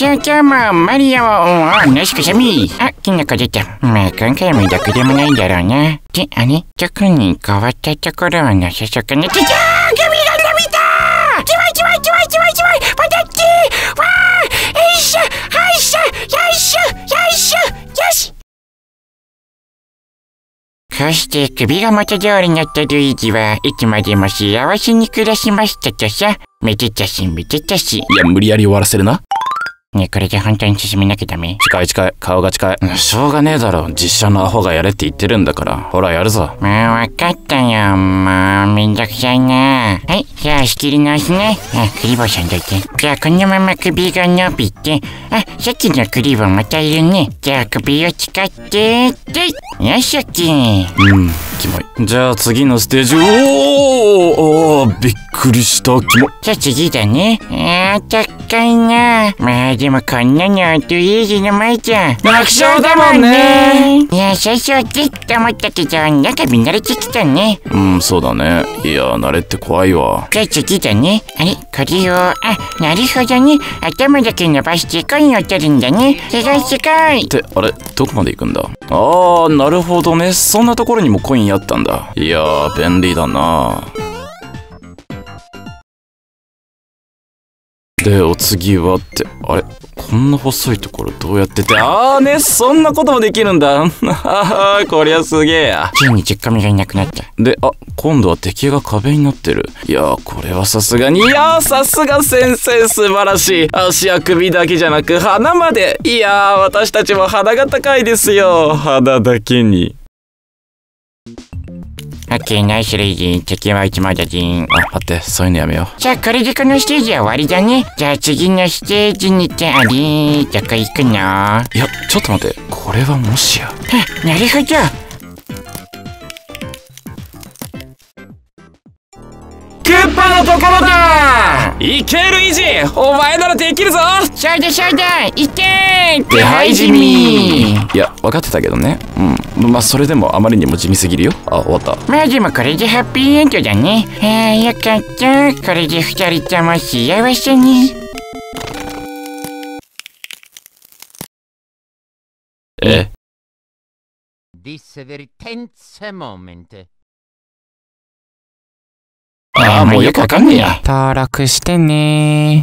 社長もマリオをなしくしゃみ。あ、キノコ出た。まあ今回もどこでもないだろうな。で、あれ特に変わったところはなさそうかな。ちゃー、ガミが伸びたー。ちわいちわいちわいちわいちわい。パタッチー。わー。よいしょ。よいしょ。よいしょ。よいしょ。よし。そして首が元通りになったルイージはいつまでも幸せに暮らしましたとさ。めでたしめでたし。いや、無理やり終わらせるな。ねえ、これで本当に進めなきゃダメ。近い近い、顔が近い。しょうがねえだろ、実写のアホがやれって言ってるんだから。ほらやるぞ。もう分かったよ。もうめんどくさいな。はい、じゃあ仕切り直しね。クリボーさんどいて。じゃあこのまま首が伸びて、あ、さっきのクリボーまたいるね。じゃあ首を使ってって、よいしょっきー。うん、キモい。じゃあ次のステージ。おー、びっくりした。キモい。じゃあ次だね。高いな。まあでもこんなのルイージの前じゃん楽勝だもんね。いや、最初はきっと思ったけど、なんか見慣れてきたね。うん、そうだね。いや、慣れって怖いわ。じゃあ次だね。あれ、これを、あ、なるほどね。頭だけ伸ばしてコインを取るんだね。すごいすごい。ってあれ、どこまで行くんだ。あー、なるほどね。そんなところにもコインあったんだ。いやー、便利だな。で、お次はって、あれ、こんな細いところどうやってて、ああね、そんなこともできるんだ。こりゃすげえや。ついに実家民がいなくなった。で、あ、今度は敵が壁になってる。いやー、これはさすがに、いやー、さすが先生、素晴らしい。足や首だけじゃなく鼻まで。いやー、私たちも鼻が高いですよ。鼻だけに。オッケー、ナイスルイジ。敵は一枚だじん。あ、待って、そういうのやめよう。じゃあこれでこのステージは終わりだね。じゃあ次のステージに行ってありー。どこ行くの？いや、ちょっと待って、これはもしや。あ、なるほど。クッパのところだー。いけルイジ、お前ならできるぞ。そうだそうだ、いけー。手配地味。いや、分かってたけどね。うん。まあそれでもあまりにも地味すぎるよ。あ、終わった。まあでもこれでハッピーエンドだね。ああ、よかった。これで二人とも幸せに。え、ああ、もうよくわかんねえや。登録してね。